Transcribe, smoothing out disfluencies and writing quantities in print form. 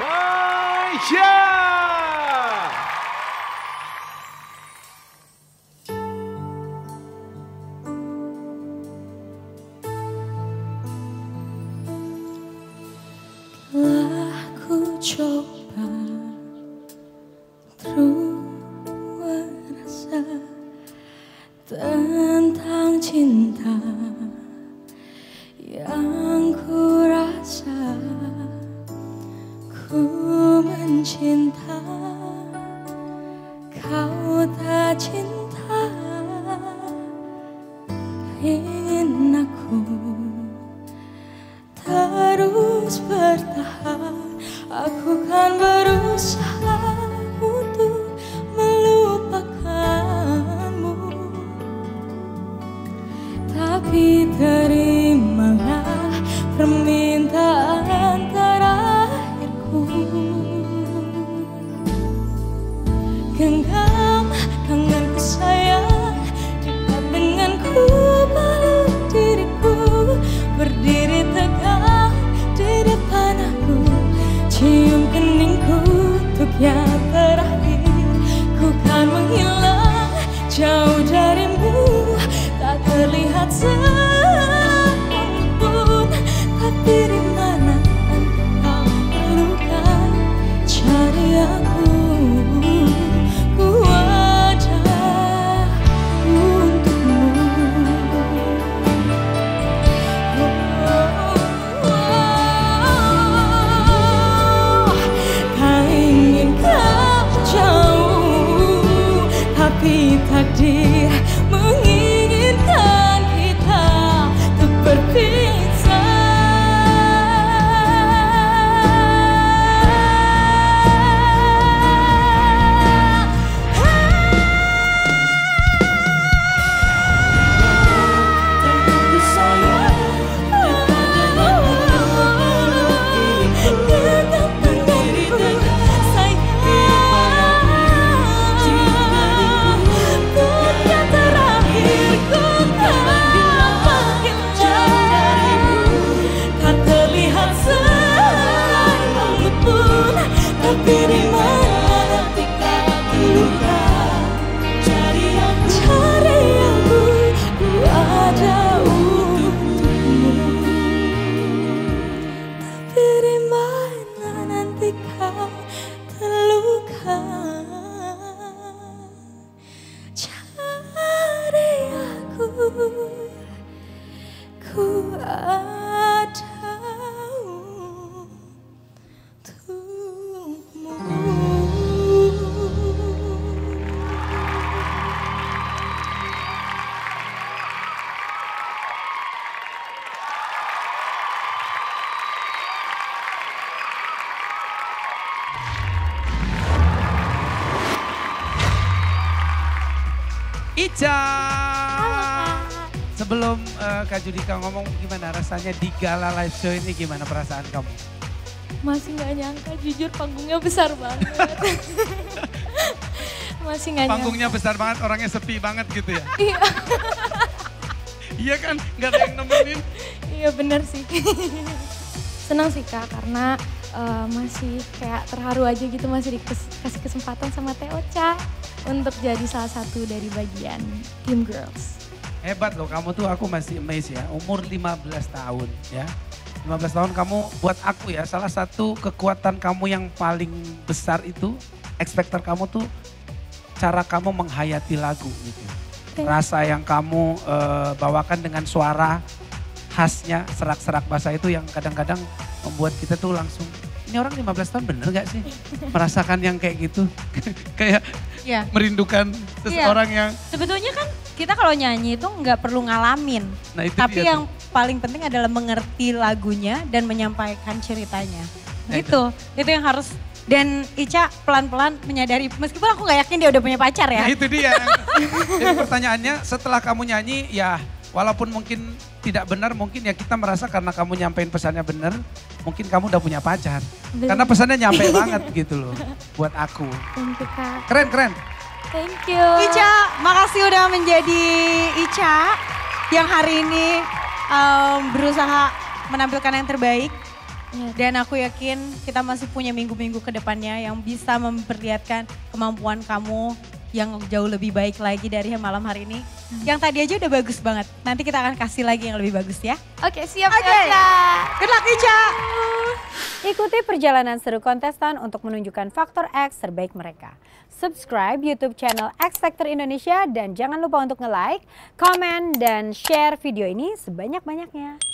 Maya. Telah ku coba terus rasa tentang cinta yang ku rasa, ku mencinta kau tak cinta, ingin aku terus bertahan, aku kan berusaha untuk melupakanmu, tapi terimalah permintaan terakhirku. Genggam tanganku sayang, dekat denganku, peluk diriku, berdiri tegak di depan aku, cium keningku untuk yang terakhir. Ku kan menghilang jauh darimu, tak terlihat sekalipun, tapi di mana kau perlukan, cari aku, ku ada untukmu. Tak ingin kau jauh, tapi takdir menginginkan kita untuk berpisah. Ica. Sebelum Kak Judika ngomong, gimana rasanya di gala live show ini, gimana perasaan kamu? Masih gak nyangka, jujur panggungnya besar banget. Masih gak nyangka. Panggungnya besar banget, orangnya sepi banget gitu ya? Iya. Iya kan, gak ada yang nemenin. Iya bener sih. Senang sih Kak, karena masih kayak terharu aja gitu, masih dikasih kesempatan sama Teo Cha untuk jadi salah satu dari bagian Team Girls. Hebat loh kamu tuh, aku masih amazed ya. Umur 15 tahun ya. 15 tahun kamu, buat aku ya, salah satu kekuatan kamu yang paling besar itu, X Factor kamu tuh, cara kamu menghayati lagu gitu. Okay. Rasa yang kamu bawakan dengan suara khasnya, serak-serak basah itu yang kadang-kadang membuat kita tuh langsung, ini orang 15 tahun bener gak sih merasakan yang kayak gitu? Kayak yeah, merindukan seseorang yeah, yang... Sebetulnya kan kita kalau nyanyi itu nggak perlu ngalamin. Nah, itu tapi yang tuh paling penting adalah mengerti lagunya dan menyampaikan ceritanya. Nah, gitu, itu yang harus. Dan Ica pelan-pelan menyadari, meskipun aku nggak yakin dia udah punya pacar ya. Nah, itu dia. Jadi pertanyaannya setelah kamu nyanyi ya, walaupun mungkin tidak benar, mungkin ya kita merasa karena kamu nyampein pesannya benar, mungkin kamu udah punya pacar. Bener. Karena pesannya nyampe banget gitu loh buat aku. Keren, keren. Thank you. Ica, makasih udah menjadi Ica yang hari ini berusaha menampilkan yang terbaik. Dan aku yakin kita masih punya minggu-minggu ke depannya yang bisa memperlihatkan kemampuan kamu yang jauh lebih baik lagi dari malam hari ini. Yang tadi aja udah bagus banget. Nanti kita akan kasih lagi yang lebih bagus ya. Oke, siap Ica. Good luck Ica. Ikuti perjalanan seru kontestan untuk menunjukkan faktor X terbaik mereka. Subscribe YouTube channel X Factor Indonesia dan jangan lupa untuk nge-like, komen, dan share video ini sebanyak-banyaknya.